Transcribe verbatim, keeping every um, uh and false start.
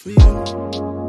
for you.